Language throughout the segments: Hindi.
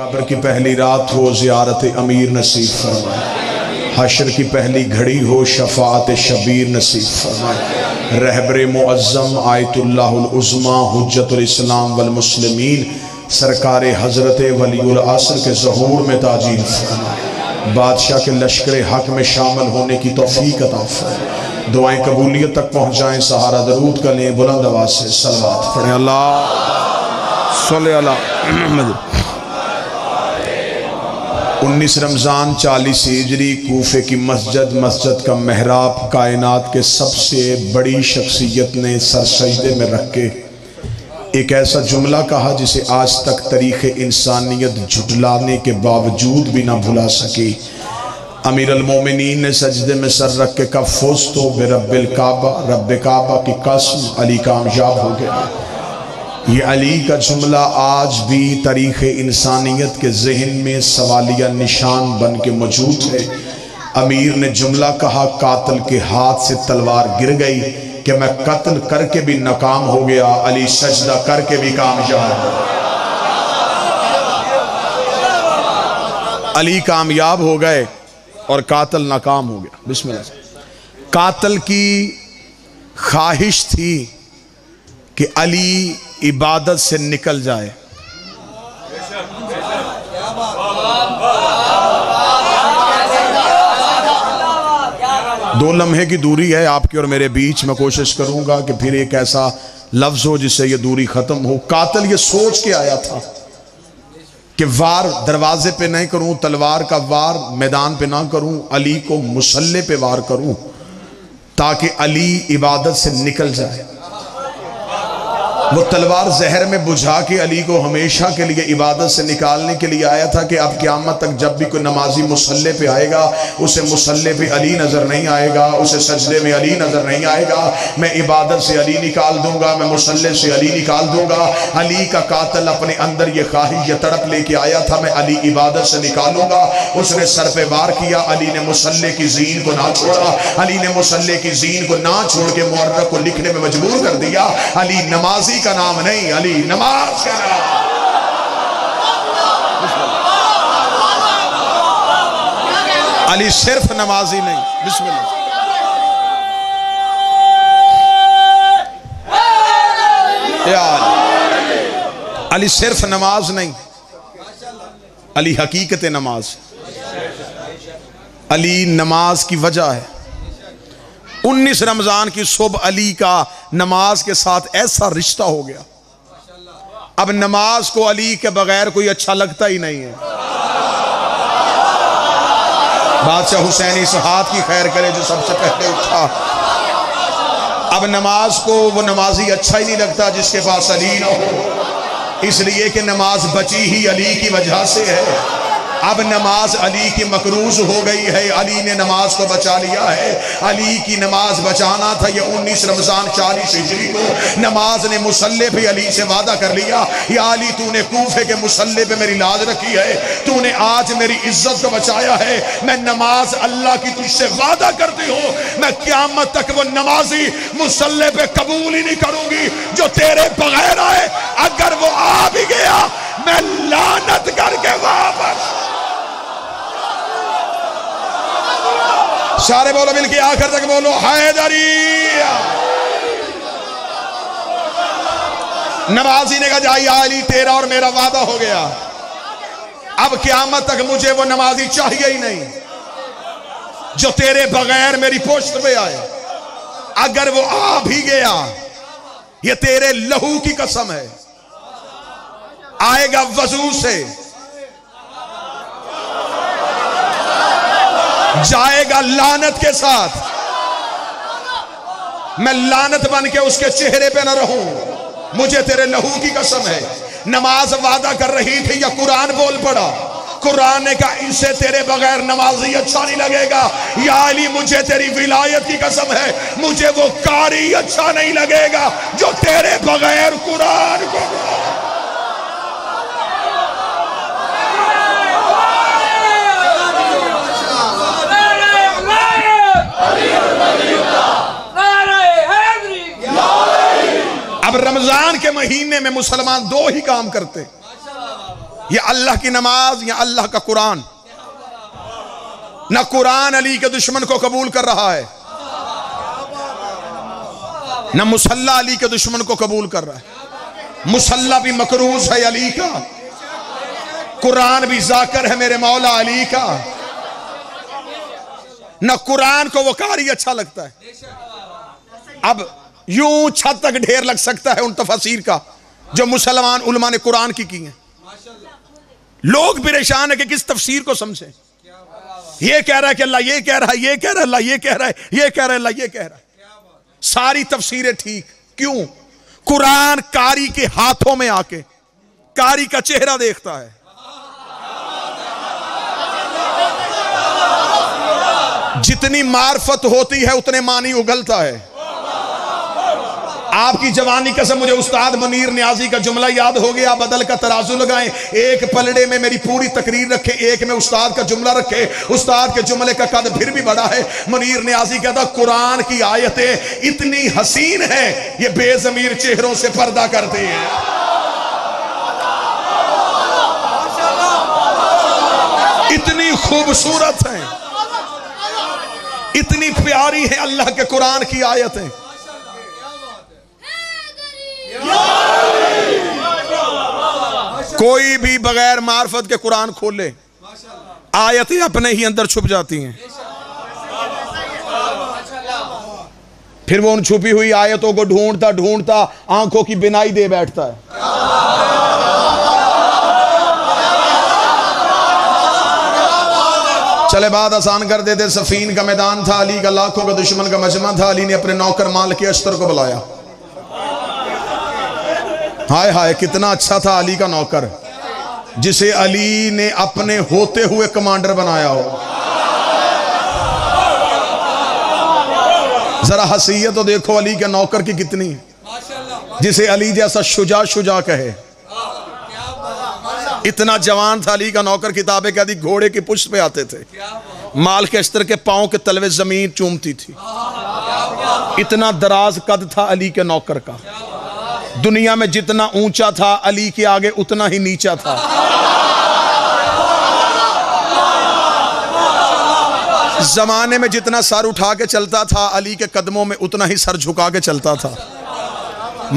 कब्र की पहली रात हो, ज़ियारत अमीर नसीब फरमाए। हशर की पहली घड़ी हो, शफाअत शबीर नसीब फरमाए। रहबर मुअज़्ज़म आयतुल्लाहुल उज़्मा हुज्जतुल इस्लाम वल मुस्लिमीन सरकार हज़रत वलीउल आसर के ज़हूर में ताजील फरमाए। बादशाह के लश्कर हक में शामिल होने की तौफीक अता फरमाए। दुआएं कबूलियत तक पहुँचाएँ। सहारा दरूद का लें, बुलंद आवाज़ से सलवात पढ़ें। अल्लाह सल्ले अला मुहम्मद। 19 रमज़ान 40 हिजरी कूफे की मस्जिद का मेहराब कायनात के सबसे बड़ी शख्सियत ने सर सजदे में रख के एक ऐसा जुमला कहा जिसे आज तक तारीख़ इंसानियत झुटलाने के बावजूद भी ना भुला सकी। अमीर अल-मोमिनीन ने सजदे में सर रख के कहा, फौज़तो बिरब्बिल काबा, रब्बे काबा की कसम अली कामयाब हो गया। ये अली का जुमला आज भी तारीख़ इंसानियत के जहन में सवालिया निशान बन के मौजूद है। अमीर ने जुमला कहा, कातल के हाथ से तलवार गिर गई कि मैं कत्ल करके भी नाकाम हो गया, अली सजदा करके भी कामयाब हो गया। अली कामयाब हो गए और कातल नाकाम हो गया। बिस्मिल्लाह। कातल की ख्वाहिश थी कि अली इबादत से निकल जाए। दो लम्हे की दूरी है आपके और मेरे बीच। मैं कोशिश करूंगा कि फिर एक ऐसा लफ्ज हो जिससे यह दूरी खत्म हो। कातिल यह सोच के आया था कि वार दरवाजे पे नहीं करूं, तलवार का वार मैदान पे ना करूं, अली को मुसल्ले पे वार करूं ताकि अली इबादत से निकल जाए। वो तलवार जहर में बुझा के अली को हमेशा के लिए इबादत से निकालने के लिए आया था कि अब क़यामत तक जब भी कोई नमाजी मुसल्ले पे आएगा उसे मुसल्ले पे अली नज़र नहीं आएगा, उसे सजदे में अली नज़र नहीं आएगा। मैं इबादत से अली निकाल दूंगा, मैं मुसल्ले से अली निकाल दूंगा। अली का कातिल अपने अंदर ये ख्वाहिश, ये तड़प लेके आया था, मैं अली इबादत से निकालूंगा। उसने सर पे वार किया, अली ने मुसल्ले की जीन को ना छोड़ा। अली ने मुसल्ले की जीन को ना छोड़ के मुअर्रख को लिखने में मजबूर कर दिया। अली नमाजी का नाम नहीं, अली नमाज का नाम। अली सिर्फ नमाजी नहीं। बिस्मिल्लाह। अली सिर्फ नमाज नहीं, अली हकीकत नमाज। अली नमाज की वजह है। 19 रमज़ान की सुबह अली का नमाज के साथ ऐसा रिश्ता हो गया, अब नमाज को अली के बगैर कोई अच्छा लगता ही नहीं है। बादशाह हुसैनी सहात की खैर करे जो सबसे पहले उठा। अब नमाज को वो नमाजी अच्छा ही नहीं लगता जिसके पास अली ना हो, इसलिए कि नमाज बची ही अली की वजह से है। अब नमाज अली की मकरूज हो गई है, अली ने नमाज को बचा लिया है। अली की नमाज बचाना था। ये 19 रमज़ान 40 हिजरी को नमाज ने मुसल्ले पे अली से वादा कर लिया, या अली तूने कूफे के मुसल्ले पे मेरी लाज रखी है, तूने आज मेरी इज्जत को बचाया है, मैं नमाज अल्लाह की तुझसे वादा करती हूँ, मैं क़यामत तक वो नमाजी मुसल्ले पे कबूल ही नहीं करूँगी जो तेरे बगैर आए। अगर वो आ भी गया मैं लानत करके वापस। सारे बोलो मिलके आखिर तक बोलो, हैदरी। नमाजी ने कहा, जाइए अली तेरा और मेरा वादा हो गया, अब क़यामत तक मुझे वो नमाजी चाहिए ही नहीं जो तेरे बगैर मेरी पोस्ट पे आए। अगर वो आ भी गया, ये तेरे लहू की कसम है, आएगा वजू से, जाएगा लानत के साथ। मैं लानत बन के उसके चेहरे पे ना रहूं, मुझे तेरे लहू की कसम है। नमाज वादा कर रही थी, या कुरान बोल पड़ा, कुरान ने कहा इनसे तेरे बगैर नमाजी अच्छा नहीं लगेगा। या अली मुझे तेरी विलायत की कसम है, मुझे वो कारी अच्छा नहीं लगेगा जो तेरे बगैर कुरान को। अब रमजान के महीने में मुसलमान दो ही काम करते, ये अल्लाह की नमाज या अल्लाह का कुरान? ना कुरान अली के दुश्मन को कबूल कर रहा है, ना मुसल्ला अली के दुश्मन को कबूल कर रहा है। मुसल्ला भी मकरूज है अली का, कुरान भी जाकर है मेरे मौला अली का। ना कुरान को वो कारी अच्छा लगता है। अब यूं छत तक ढेर लग सकता है उन तफसीर का जो मुसलमान उलमा ने कुरान की है। लोग परेशान है कि किस तफसीर को समझे। ये कह रहा है कि अल्लाह ये कह रहा है, ये कह रहा है अल्लाह ये कह रहा है, ये कह रहा है अल्लाह ये कह रहा है। सारी तफसीरें ठीक क्यों? कुरान कारी के हाथों में आके कारी का चेहरा देखता है। जितनी मार्फत होती है उतने मानी उगलता है। आपकी जवानी कसम मुझे उस्ताद मुनीर न्याजी का जुमला याद हो गया। बदल का तराजू लगाएं, एक पलड़े में मेरी पूरी तकरीर रखे, एक में उस्ताद का जुमला रखे। उस्ताद के जुमले का कद फिर भी बड़ा है। मुनीर न्याजी कहता कुरान की आयतें इतनी हसीन है ये बेजमीर चेहरों से पर्दा करती है। इतनी खूबसूरत है, इतनी प्यारी है अल्लाह के कुरान की आयतें। कोई भी बगैर मार्फत के कुरान खोले आयतें अपने ही अंदर छुप जाती हैं। फिर वो उन छुपी हुई आयतों को ढूंढता ढूंढता आंखों की बिनाई दे बैठता है। चले बात आसान कर देते। सफीन का मैदान था, अली का लाखों का दुश्मन का मजमा था। अली ने अपने नौकर माल के अश्तर को बुलाया। हाय हाय कितना अच्छा था अली का नौकर जिसे अली ने अपने होते हुए कमांडर बनाया हो। जरा हसीयत तो देखो अली के नौकर की कितनी है जिसे अली जैसा शुजा शुजा कहे। इतना जवान था अली का नौकर, किताबें कहती घोड़े की पुश्त पे आते थे, माल के अस्तर के पांव के तलवे जमीन चूमती थी। इतना दराज कद था अली के नौकर का। दुनिया में जितना ऊंचा था अली के आगे उतना ही नीचा था। जमाने में जितना सर उठा के चलता था अली के कदमों में उतना ही सर झुका के चलता था।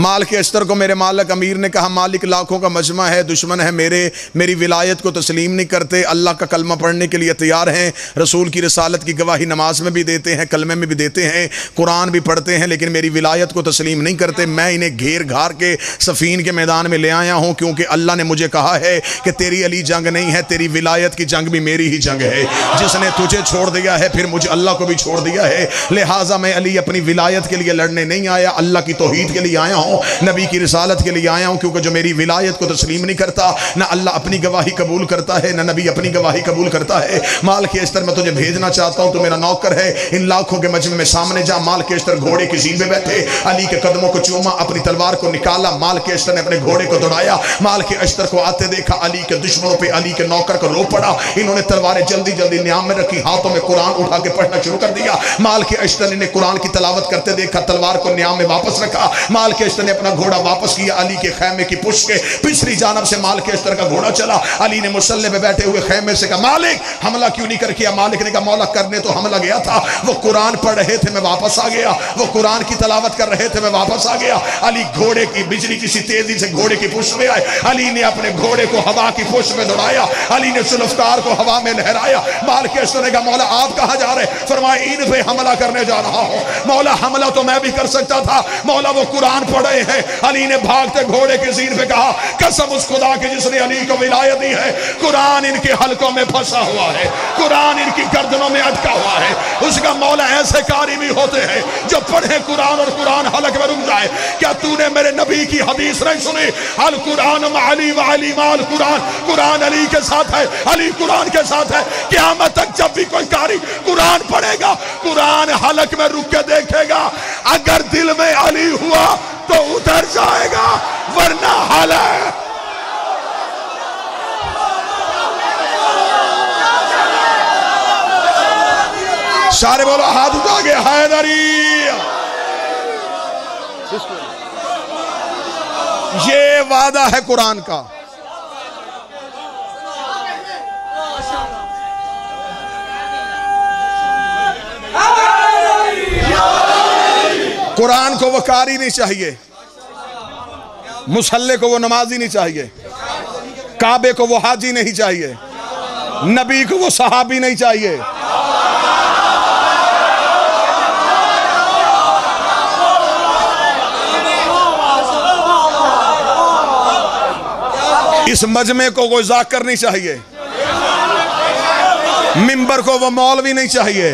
माल के अस्तर को मेरे मालिक अमीर ने कहा, मालिक लाखों का मजमा है, दुश्मन है मेरे, मेरी विलायत को तस्लीम नहीं करते, अल्लाह का कलमा पढ़ने के लिए तैयार हैं, रसूल की रसालत की गवाही नमाज में भी देते हैं, कलमे में भी देते हैं, कुरान भी पढ़ते हैं, लेकिन मेरी विलायत को तस्लीम नहीं करते। मैं इन्हें घेर घार के सफ़ीन के मैदान में ले आया हूँ क्योंकि अल्लाह ने मुझे कहा है कि तेरी अली जंग नहीं है, तेरी विलायत की जंग भी मेरी ही जंग है। जिसने तुझे छोड़ दिया है फिर मुझे अल्लाह को भी छोड़ दिया है। लिहाजा मैं अली अपनी विलायत के लिए लड़ने नहीं आया, अल्लाह की तौहीद के लिए आया नबी की रिसालत के लिए आया हूं क्योंकि जो मेरी विलायत को तस्लीम नहीं करता ना अल्लाह अपनी गवाही कबूल करता है ना नबी अपनी गवाही कबूल करता है। माल के अस्तर में तुझे भेजना चाहता हूं, तू मेरा नौकर है, इन लाखों के मजमे में सामने जा। माल के अस्तर घोड़े की जीन पे बैठे, अली के कदमों को चूमा, अपनी तलवार को निकाला, माल के अस्तर ने अपने घोड़े को दौड़ाया। माल के अस्तर को आते देखा अली के दुश्मनों पर, अली के नौकर को रो पड़ा। इन्होंने तलवारें जल्दी जल्दी नियाम में रखी, हाथों में कुरान उठा के पढ़ना शुरू कर दिया। माल के अस्तर ने कुरान की तलावत करते देखा, तलवार को नियाम में वापस रखा। माल के अस्तर ने अपना घोड़ा वापस किया, अली के खैमे की पुश्त के पिछली जानब से माल के अस्तर का घोड़ा चला। अली ने मुसल्ले पे बैठे हुए खैमे से कहा, मालिक हमला क्यों नहीं कर किया? मालिक ने कहा, मौला करने तो हमला गया था, वो कुरान पढ़ रहे थे मैं वापस आ गया, वो कुरान की तलावत कर रहे थे मैं वापस आ गया। अली घोड़े की बिजली किसी तेजी से घोड़े की पुश्त में आए, अली ने अपने घोड़े को हवा की पुश्त में दौड़ाया, अली ने सुल्फकार को हवा में लहराया। माल के अस्तर ने कहा, मौला आप कहाँ जा रहे? फरमाया, इन पे हमला करने जा रहा हूँ। मौला हमला तो मैं भी कर सकता था, मौला वो कुरान पढ़े हैं। अली ने भागते घोड़े के सीन पे कहा, कसम उस खुदा के जिसने अली को विलायत दी है। कुरान इनके हलकों में फंसा हुआ है, कुरान इनकी गर्दनों में अटका हुआ है। उसका मौला ऐसे कारी भी होते हैं जो पढ़े कुरान और कुरान हलक में रुक जाए। क्या तूने मेरे नबी की हदीस नहीं सुनी? अल कुरान अली वाली माल कुरान, कुरान अली के साथ है, अली कुरान के साथ है। क़यामत तक जब भी कोई कारी कुरान पढ़ेगा कुरान हलक में रुक के देखेगा, अगर दिल में अली हुआ तो उतर जाएगा वरना हाल है। सारे बोलो, हाथ उठा के हैदरी। ये वादा है कुरान का, कुरान को वो कारी नहीं चाहिए, मुसल्ले को वो नमाजी नहीं चाहिए, काबे को वो हाजी नहीं चाहिए, नबी को वो सहाबी नहीं चाहिए। इस मजमे को वो जाकर नहीं चाहिए, मिंबर को वो मौलवी नहीं चाहिए,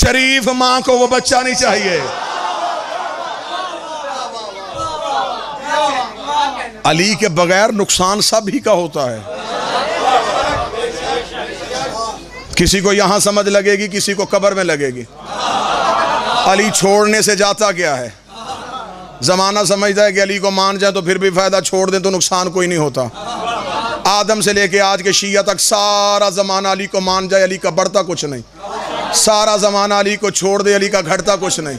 शरीफ मां को वो बच्चा नहीं चाहिए। अली के बगैर नुकसान सब ही का होता है। किसी को यहां समझ लगेगी, किसी को कब्र में लगेगी। अली छोड़ने से जाता क्या है? जमाना समझता है कि अली को मान जाए तो फिर भी फायदा, छोड़ दें तो नुकसान कोई नहीं होता। आदम से लेके आज के शिया तक सारा जमाना अली को मान जाए, अली का बढ़ता कुछ नहीं। सारा जमाना अली को छोड़ दे, अली का घटता कुछ नहीं।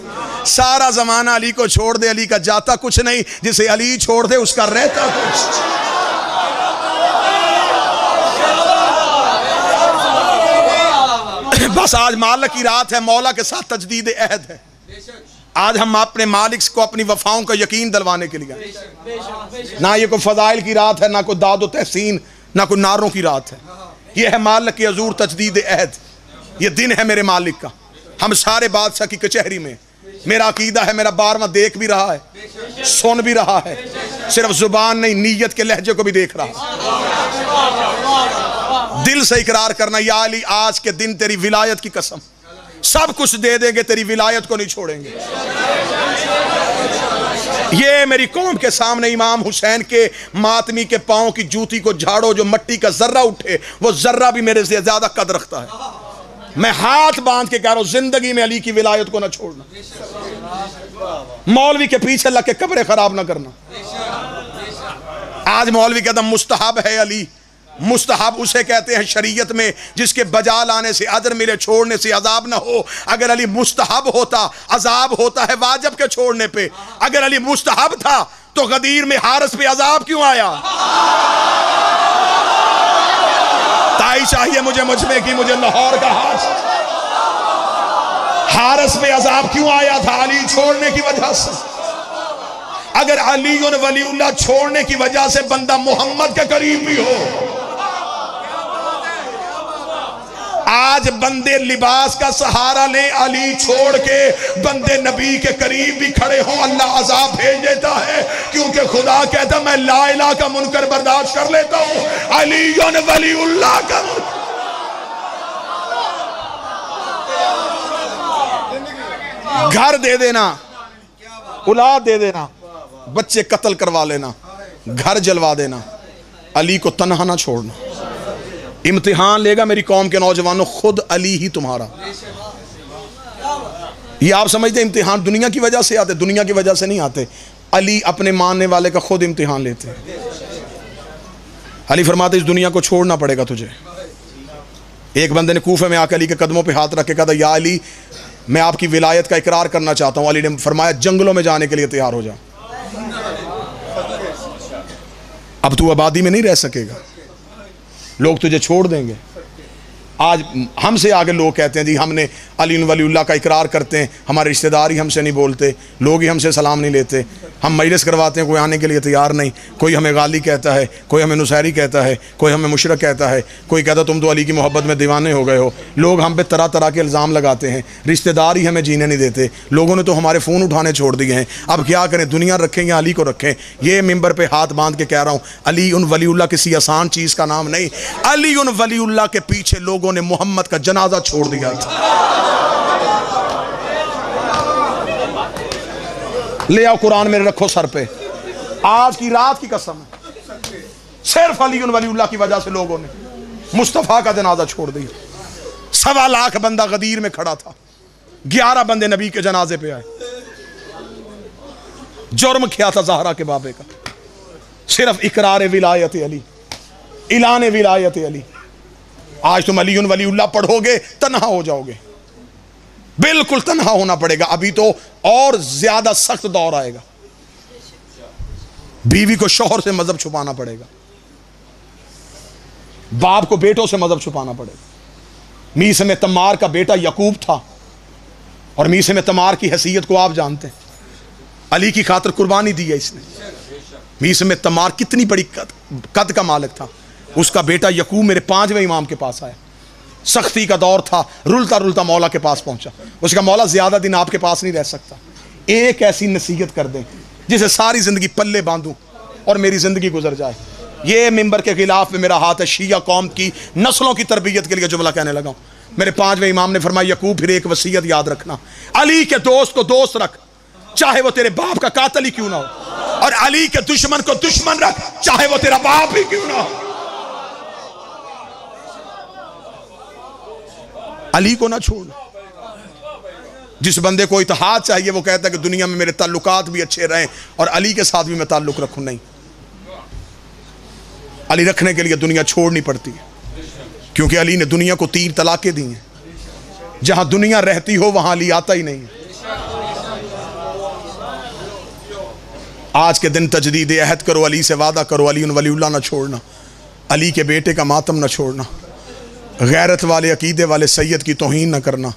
सारा जमाना अली को छोड़ दे, अली का जाता कुछ नहीं। जिसे अली छोड़ दे उसका रहता कुछ। बस आज मालिक की रात है, मौला के साथ तजदीद अहद है। आज हम अपने मालिक को अपनी वफाओं का यकीन दिलवाने के लिए ना, ये कोई फजाइल की रात है, ना कोई दाद व तहसीन, ना कोई नारों की रात है। ये है मालिक की हजूर तजदीद अहद। ये दिन है मेरे मालिक का। हम सारे बादशाह की कचहरी में। मेरा अकीदा है, मेरा बारवां देख भी रहा है, सुन भी रहा है, सिर्फ जुबान नहीं नीयत के लहजे को भी देख रहा है। दिल से इकरार करना, या अली आज के दिन तेरी विलायत की कसम, सब कुछ दे देंगे तेरी विलायत को नहीं छोड़ेंगे। ये मेरी कौम के सामने इमाम हुसैन के मातमी के पाँव की जूती को झाड़ो, जो मट्टी का जर्रा उठे वो जर्रा भी मेरे से ज्यादा कद रखता है। मैं हाथ बांध के कह रहा हूं, जिंदगी में अली की विलायत को ना छोड़ना, मौलवी के पीछे लग के कब्रें खराब ना करना। आज मौलवी का दम मुस्तहब है। अली मुस्तहब उसे कहते हैं शरीयत में जिसके बजा लाने से अदर मिले, छोड़ने से अजाब ना हो। अगर अली मुस्तहब होता, अजाब होता है वाजब के छोड़ने पे। अगर अली मुस्तहब था तो गदीर में हारस पे अजाब क्यों आया? ताई चाहिए मुझे मुझमें की, मुझे लाहौर का हारस पे अजाब क्यों आया था? अली छोड़ने की वजह से। अगर अली और वलीउल्लाह छोड़ने की वजह से बंदा मोहम्मद के करीब भी हो। आज बंदे लिबास का सहारा ले, अली छोड़ के बंदे नबी के करीब भी खड़े हों, अल्लाह अजाब भेज देता है। क्योंकि खुदा कहता मैं ला इलाहा का मुनकर बर्दाश्त कर लेता हूं, अली और वलीउल्लाह का। घर दे देना, औलाद दे देना, बच्चे कत्ल करवा लेना, घर जलवा देना, अली को तन्हा ना छोड़ना। इम्तिहान लेगा मेरी कौम के नौजवानों खुद अली ही तुम्हारा। ये आप समझते इम्तिहान दुनिया की वजह से आते, दुनिया की वजह से नहीं आते। अली अपने मानने वाले का खुद इम्तिहान लेते। अली फरमाते इस दुनिया को छोड़ना पड़ेगा तुझे। एक बंदे ने कूफे में आकर अली के कदमों पे हाथ रख के कहा था, या अली मैं आपकी विलायत का इकरार करना चाहता हूँ। अली ने फरमाया जंगलों में जाने के लिए तैयार हो जा, अब तू आबादी में नहीं रह सकेगा, लोग तुझे छोड़ देंगे। आज हमसे आगे लोग कहते हैं जी हमने अली वलीउल्लाह का इकरार करते हैं, हमारे रिश्तेदार ही हमसे नहीं बोलते, लोग ही हमसे सलाम नहीं लेते, हम मजलिस करवाते हैं कोई आने के लिए तैयार नहीं। कोई हमें गाली कहता है, कोई हमें नुसैरी कहता है, कोई हमें मुशरक कहता है, कोई कहता तुम तो अली की मोहब्बत में दीवाने हो गए हो। लोग हम पे तरह तरह के इल्ज़ाम लगाते हैं, रिश्तेदार ही हमें जीने नहीं देते, लोगों ने तो हमारे फ़ोन उठाने छोड़ दिए हैं। अब क्या करें, दुनिया रखें या अली को रखें? ये मिंबर पर हाथ बांध के कह रहा हूँ, अली उन वलीउल्लाह किसी आसान चीज़ का नाम नहीं। अली उन वलीउल्लाह के पीछे लोगों ने मोहम्मद का जनाजा छोड़ दिया था। ले आओ कुरान मेरे रखो सर पे, आज की रात की कसम है। सिर्फ अली उन वलीउल्लाह की वजह से लोगों ने मुस्तफ़ा का जनाजा छोड़ दिया। 1.25 लाख बंदा गदीर में खड़ा था, 11 बंदे नबी के जनाजे पे आए। जुर्म किया था जहरा के बाबे का, सिर्फ इकरार विलायत अली, इलान विलायत अली। आज तुम अली उन वलीउल्लाह पढ़ोगे तन्हा हो जाओगे, बिल्कुल तन्हा होना पड़ेगा। अभी तो और ज्यादा सख्त दौर आएगा, बीवी को शौहर से मजहब छुपाना पड़ेगा, बाप को बेटों से मजहब छुपाना पड़ेगा। मीस में तम्मार का बेटा यकूब था, और मीसम तमार की हैसियत को आप जानते हैं, अली की खातर कुर्बानी दी है इसने। मीसम तमार कितनी बड़ी कद का मालिक था। उसका बेटा यकूब मेरे 5वें इमाम के पास आया, सख्ती का दौर था, रुलता रुलता मौला के पास पहुंचा। उसका मौला ज़्यादा दिन आपके पास नहीं रह सकता, एक ऐसी नसीहत कर दें जिसे सारी ज़िंदगी पल्ले बांधूँ और मेरी ज़िंदगी गुजर जाए। ये मिंबर के खिलाफ में मेरा हाथ है। शिया कौम की नस्लों की तरबियत के लिए जुमला कहने लगा हूँ। मेरे 5वें इमाम ने फरमाया, यकूब फिर एक वसीयत याद रखना, अली के दोस्त को दोस्त रख चाहे वो तेरे बाप का कातिल ही क्यों ना हो, और अली के दुश्मन को दुश्मन रख चाहे वो तेरा बाप ही क्यों ना हो। अली को ना छोड़ना। जिस बंदे को इतिहाद चाहिए वो कहता है कि दुनिया में मेरे ताल्लुकात भी अच्छे रहें और अली के साथ भी मैं ताल्लुक रखूं। नहीं, अली रखने के लिए दुनिया छोड़नी पड़ती है, क्योंकि अली ने दुनिया को 3 तलाकें दी हैं। जहां दुनिया रहती हो वहां अली आता ही नहीं। आज के दिन तजदीद अहद करो, अली से वादा करो, अली उन वलीउल्लाह ना छोड़ना, अली के बेटे का मातम ना छोड़ना, गैरत वाले अकीदे वाले सैयद की तौहीन ना करना,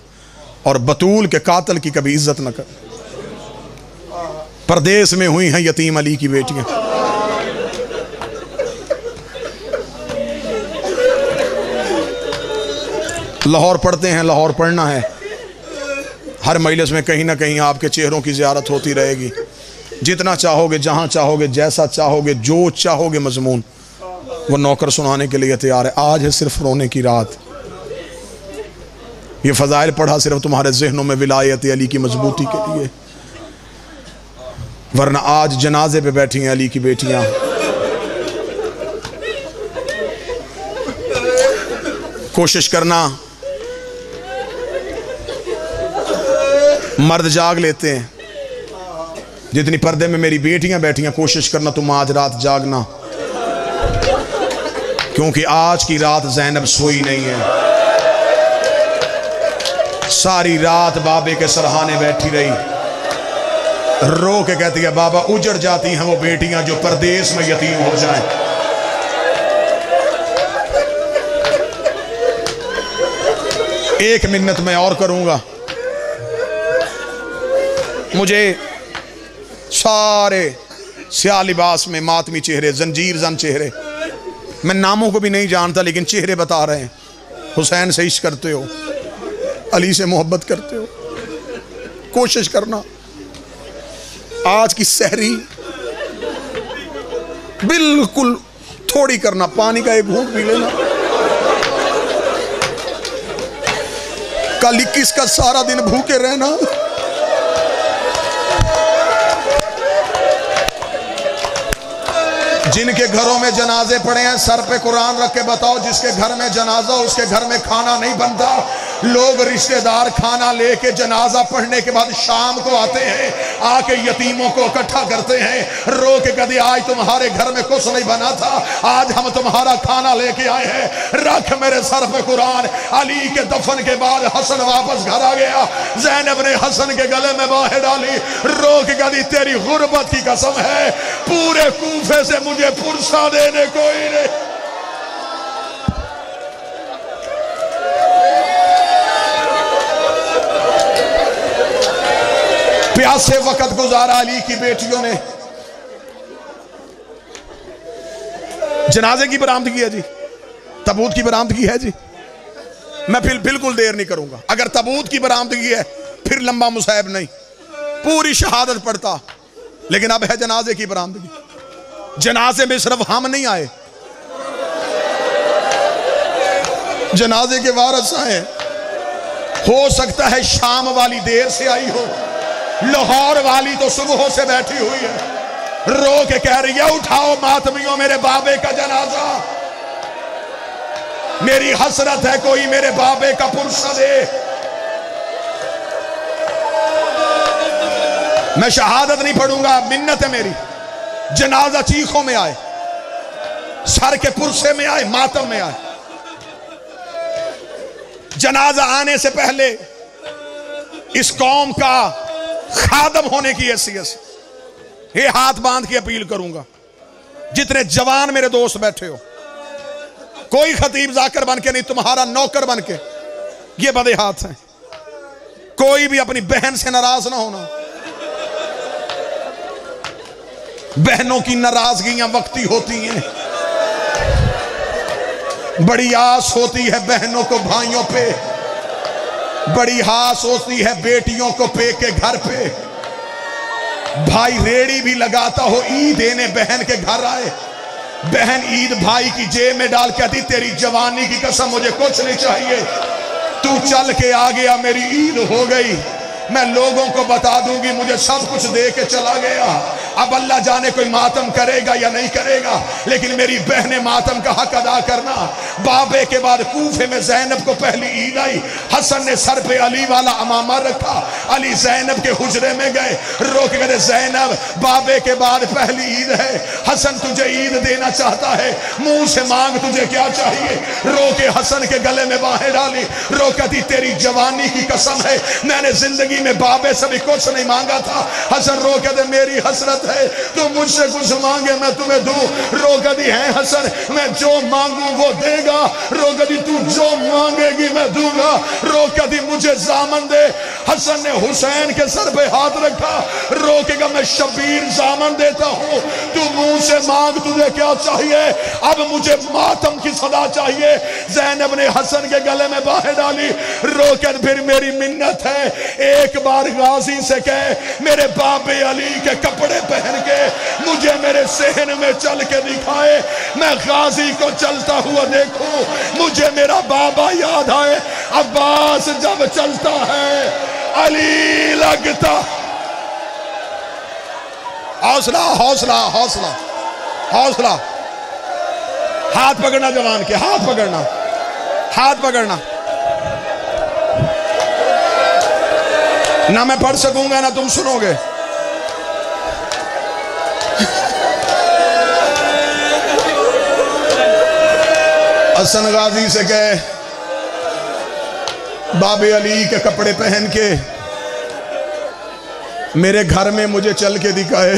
और बतूल के कातिल की कभी इज्जत ना करना। परदेश में हुई हैं यतीम अली की बेटियां। लाहौर पढ़ते हैं, लाहौर पढ़ना है। हर मजलिस में कहीं ना कहीं आपके चेहरों की ज़ियारत होती रहेगी। जितना चाहोगे, जहाँ चाहोगे, जैसा चाहोगे, जो चाहोगे, मजमून वो नौकर सुनाने के लिए तैयार है। आज है सिर्फ रोने की रात। ये फ़ज़ाइल पढ़ा सिर्फ तुम्हारे जहनों में विलायत अली की मजबूती के लिए, वरना आज जनाजे पे बैठी हैं अली की बेटियां। कोशिश करना, मर्द जाग लेते हैं, जितनी पर्दे में मेरी बेटियां बैठी हैं, कोशिश करना तुम आज रात जागना, क्योंकि आज की रात ज़ैनब सोई नहीं है। सारी रात बाबे के सरहाने बैठी रही, रो के कहती है बाबा उजड़ जाती हैं वो बेटियां जो परदेश में यतीम हो जाएं। एक मिन्नत मैं और करूंगा। मुझे सारे स्याह लिबास में मातमी चेहरे, जंजीर जन चेहरे, मैं नामों को भी नहीं जानता लेकिन चेहरे बता रहे हैं। हुसैन से इश्क करते हो, अली से मोहब्बत करते हो। कोशिश करना आज की सहरी बिल्कुल थोड़ी करना, पानी का एक घूंट पी लेना। कल 21 का सारा दिन भूखे रहना। जिनके घरों में जनाजे पड़े हैं सर पे कुरान रख के बताओ, जिसके घर में जनाजा उसके घर में खाना नहीं बनता। लोग रिश्तेदार खाना लेके जनाजा पढ़ने के बाद शाम को आते हैं, आके यतीमों को इकट्ठा करते हैं, रो के कहते आज तुम्हारे घर में कुछ नहीं बना था, आज हम तुम्हारा खाना लेके आए हैं। रख मेरे सर पे कुरान। अली के दफन के बाद हसन वापस घर आ गया, ज़ैनब ने हसन के गले में बाहें डाली, रो के कहती तेरी गुर्बत की कसम है पूरे कूफे से मुझे पुरसा देने कोई नहीं। प्यासे वक्त गुजारा अली की बेटियों ने। जनाजे की बरामदगी है जी, तबूत की बरामदगी है जी। मैं फिर बिल्कुल देर नहीं करूंगा। अगर तबूत की बरामदगी है फिर लंबा मुसाहिब नहीं, पूरी शहादत पढ़ता, लेकिन अब है जनाजे की बरामदगी। जनाजे में सिर्फ हम नहीं आए, जनाजे के वारिस आए। हो सकता है शाम वाली देर से आई हो, लाहौर वाली तो सुबह से बैठी हुई है, रो के कह रही है उठाओ मातमियों मेरे बाबे का जनाजा, मेरी हसरत है कोई मेरे बाबे का पुरसा दे। मैं शहादत नहीं पढ़ूंगा, मिन्नत है मेरी। जनाजा चीखों में आए, सर के पुरसे में आए, मातम में आए। जनाजा आने से पहले इस कौम का खादम होने की हैसियत, ये हाथ बांध के अपील करूंगा। जितने जवान मेरे दोस्त बैठे हो, कोई खतीब जाकर बन के नहीं, तुम्हारा नौकर बन के, ये बदे हाथ हैं। कोई भी अपनी बहन से नाराज ना होना। बहनों की नाराजगियां वक्ती होती हैं, बड़ी आस होती है बहनों को भाइयों पे, बड़ी आस होती है बेटियों को पे के घर पे। भाई रेड़ी भी लगाता हो ईद देने बहन के घर आए, बहन ईद भाई की जेब में डाल के दी तेरी जवानी की कसम मुझे कुछ नहीं चाहिए, तू चल के आ गया मेरी ईद हो गई, मैं लोगों को बता दूंगी मुझे सब कुछ दे के चला गया। अब अल्लाह जाने कोई मातम करेगा या नहीं करेगा, लेकिन मेरी बहने मातम का हक अदा करना। बाबे के बाद कूफे में जैनब को पहली ईद आई, हसन ने सर पे अली वाला अमामा रखा, अली जैनब के हुजरे में गए, रो के गए जैनब बाबे के बाद पहली ईद है, हसन तुझे ईद देना चाहता है, मुंह से मांग तुझे क्या चाहिए। रो के हसन के गले में बाहें डाली, रो कहती तेरी जवानी की कसम है मैंने जिंदगी में बाबे से भी कुछ नहीं मांगा था। हसन रो कहते मेरी हसरत है तो मुझसे कुछ मांगे मैं तुम्हें दूं। रो कहती है हसन मैं जो मांगू वो देगा। रो कहती तू जो मांगेगी मैं दूंगा। रो कहती मुझे जामन दे। हसन ने हुसैन के सर पे हाथ रखा, रो कहगा मैं शबीर जामन देता हूं, तू मुंह से मांग तुझे क्या चाहिए। अब मुझे मातम की सदा चाहिए। जैनब ने हसन के गले में बाहें डाली, रो कर फिर मेरी मिन्नत है एक बार गाजी से कह मेरे बाबे अली के कपड़े पहन के मुझे मेरे सहन में चल के दिखाए, मैं गाजी को चलता हुआ देखूं, मुझे मेरा बाबा याद आए। अब्बास जब चलता है अली लगता। हौसला हौसला हौसला हौसला। हाथ पकड़ना जवान के, हाथ पकड़ना, हाथ पकड़ना। ना मैं पढ़ सकूंगा ना तुम सुनोगे। हसन गाजी से कहे बाबे अली के कपड़े पहन के मेरे घर में मुझे चल के दिखाए।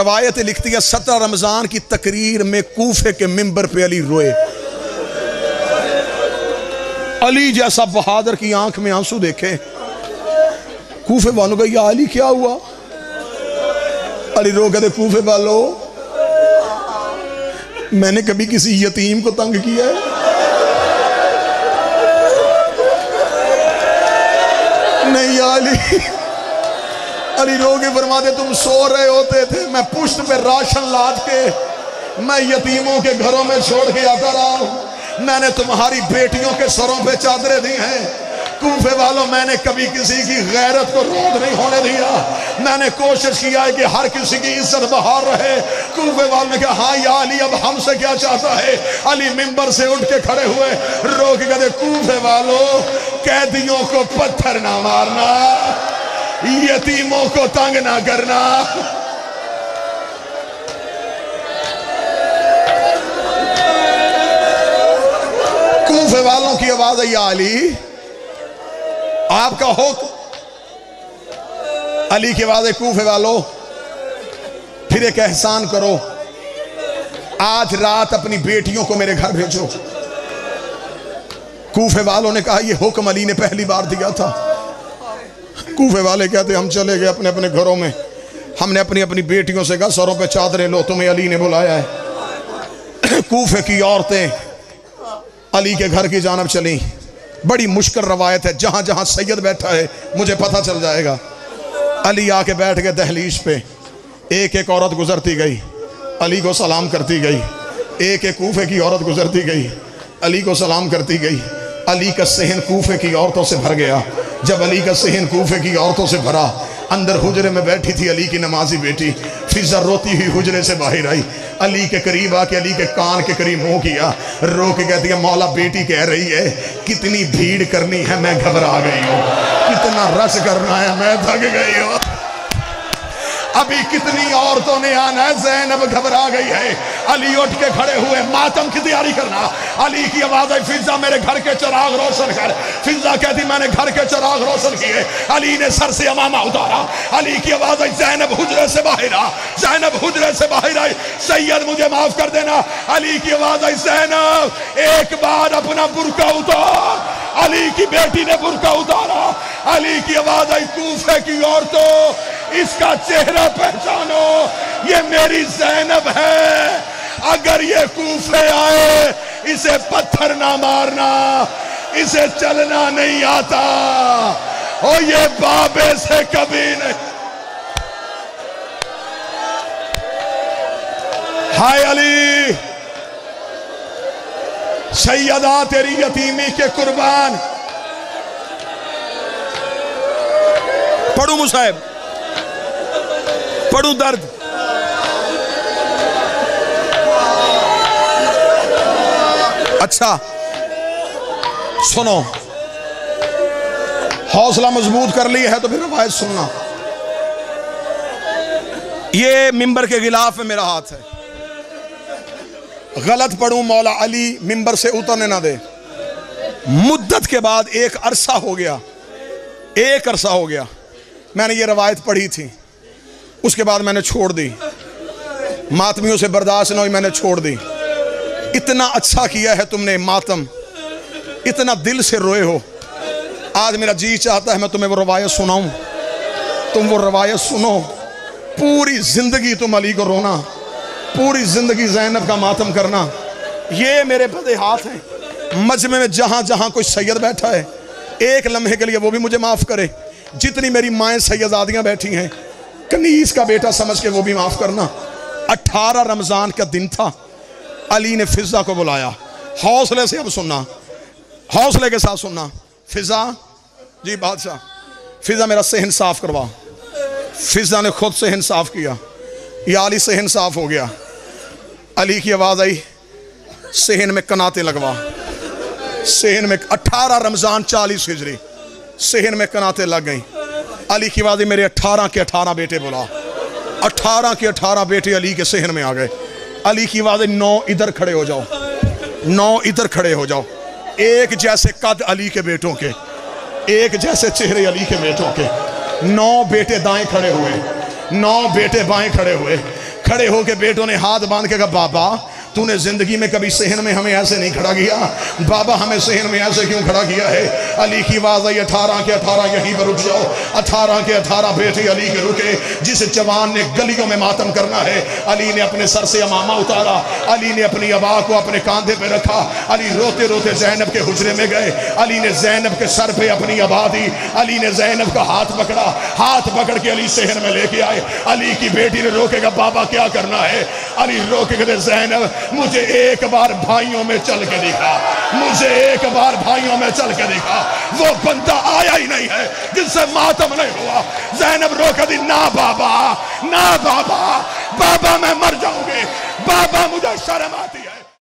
रवायत लिखती है 17 रमजान की तकरीर में कूफे के मिंबर पे अली रोए। अली जैसा बहादुर की आंख में आंसू देखे। कूफे वालों का या अली क्या हुआ। अली रो कहते कूफे वालों मैंने कभी किसी यतीम को तंग किया है? नहीं या अली। अली रो के फरमाते तुम सो रहे होते थे, मैं पुश्त पे राशन लाद के मैं यतीमों के घरों में छोड़ के आता रहा हूं, मैंने तुम्हारी बेटियों के सरों पे चादरें दी हैं। कूफे वालों मैंने कभी किसी की गैरत को रोध नहीं होने दिया, मैंने कोशिश किया है कि हर किसी की इज्जत बहार रहे। कूफे वालों ने कहा हाँ या अली अब हमसे क्या चाहता है। अली मिंबर से उठ के खड़े हुए, रो के कहते कूफे वालों कैदियों को पत्थर ना मारना, यतीमों को तंग ना करना। कूफे वालों की आवाज है या अली आपका हो। अली की आवाज है कूफे वालों फिर एक एहसान करो, आज रात अपनी बेटियों को मेरे घर भेजो। कूफे वालों ने कहा यह हुक्म अली ने पहली बार दिया था। कूफे वाले कहते हम चले गए अपने अपने घरों में, हमने अपनी अपनी बेटियों से कहा सरों पे चादरें लो तुम्हें अली ने बुलाया है। कूफे की औरतें अली के घर की जानब चली। बड़ी मुश्किल रवायत है, जहां जहां सैयद बैठा है मुझे पता चल जाएगा। अली आके बैठ गए दहलीज पे, एक एक औरत गुजरती गई अली को सलाम करती गई, एक एक कूफे की औरत गुजरती गई अली को सलाम करती गई। अली का सहन कूफे की औरतों से भर गया। जब अली का सहन कूफे की औरतों से भरा, अंदर हुजरे में बैठी थी अली की नमाजी बेटी फिजा, रोती हुई हुजरे से बाहर आई, अली के करीब आके अली के कान के करीब मुँह किया, रो के कहती है मौला बेटी कह रही है कितनी भीड़ करनी है मैं घबरा गई हूँ, कितना रश करना है मैं थक गई हूँ, अभी कितनी औरतों ने आना है जैनब घबरा गई है। अली उठ के खड़े हुए, मातम की तैयारी करना। अली की आवाज आई फिजा मेरे घर के चिराग रोशन कर। फिजा कहती मैंने घर के चिराग रोशन किए। अली ने सर से अमामा उतारा। अली की आवाज आई जैनब हुजरे से बाहर आ, जैनब हुजरे से बाहर आई। सैयद मुझे माफ कर देना। अली की आवाज आई जैनब एक बार अपना बुर्का उतार। अली की बेटी ने बुरका उतारा, अली की आवाज आई कूफे की औरतों इसका चेहरा पहचानो, ये मेरी ज़ैनब है, अगर ये कूफे आए इसे पत्थर ना मारना, इसे चलना नहीं आता, और ये बाबे से कभी नहीं। हाय अली सैयदा तेरी यतीमी के कुर्बान। पढ़ू मुसाहिब, पढ़ू दर्द। अच्छा सुनो, हौसला मजबूत कर ली है तो फिर रिवायत सुनना। ये मिंबर के गिलाफ में मेरा हाथ है, गलत पढ़ूं मौला अली मिंबर से उतरने ना दे। मुद्दत के बाद एक अरसा हो गया, एक अरसा हो गया मैंने ये रवायत पढ़ी थी, उसके बाद मैंने छोड़ दी, मातमियों से बर्दाश्त ना हुई मैंने छोड़ दी। इतना अच्छा किया है तुमने मातम, इतना दिल से रोए हो, आज मेरा जी चाहता है मैं तुम्हें वो रवायत सुनाऊं। तुम वो रवायत सुनो, पूरी जिंदगी तुम अली को रोना, पूरी जिंदगी ज़ैनब का मातम करना। ये मेरे बदे हाथ हैं, मजमे में जहां जहां कोई सैयद बैठा है, एक लम्हे के लिए वो भी मुझे माफ करे, जितनी मेरी माएँ सैयदादियाँ बैठी हैं, कनीस का बेटा समझ के वो भी माफ करना। 18 रमजान का दिन था, अली ने फिजा को बुलाया। हौसले से अब सुनना, हौसले के साथ सुनना। फिजा जी बादशाह, फिजा मेरा सेहन साफ करवा। फिजा ने खुद सेहन साफ किया, या अली सेहन साफ हो गया। अली की आवाज आई सेहन में कनाते लगवा, सेहन में। 18 रमजान 40 हिजरी सेहन में कनाते लग गई। अली की आवाज मेरे 18 के 18 बेटे बोला, 18 के 18 बेटे अली के सेहन में आ गए। अली की आवाज 9 इधर खड़े हो जाओ, 9 इधर खड़े हो जाओ। एक जैसे कद अली के बेटों के, एक जैसे चेहरे अली के बेटों के। 9 बेटे दाएं खड़े हुए, 9 बेटे बाएं खड़े हुए। खड़े होके बेटों ने हाथ बांध के कहा, बाबा तूने ज़िंदगी में कभी सेहन में हमें ऐसे नहीं खड़ा किया, बाबा हमें सेहन में ऐसे क्यों खड़ा किया है। अली की आवाज़ आई 18 के 18 यहीं पर रुक जाओ। 18 के 18 बेटे अली के रुके। जिस जवान ने गलियों में मातम करना है, अली ने अपने सर से अमामा उतारा, अली ने अपनी आबा को अपने कांधे पर रखा। अली रोते रोते ज़ैनब के हुजरे में गए, अली ने ज़ैनब के सर पर अपनी आबा दी, अली ने ज़ैनब का हाथ पकड़ा, हाथ पकड़ के अली सेहन में लेके आए। अली की बेटी ने रोकेगा बाबा क्या करना है, अली रोके ज़ैनब मुझे एक बार भाइयों में चल के दिखा, मुझे एक बार भाइयों में चल के दिखा। वो बंदा आया ही नहीं है जिससे मातम नहीं हुआ। ज़ैनब रो कर दी, ना बाबा, ना बाबा, बाबा मैं मर जाऊंगी, बाबा मुझे शर्म आती है।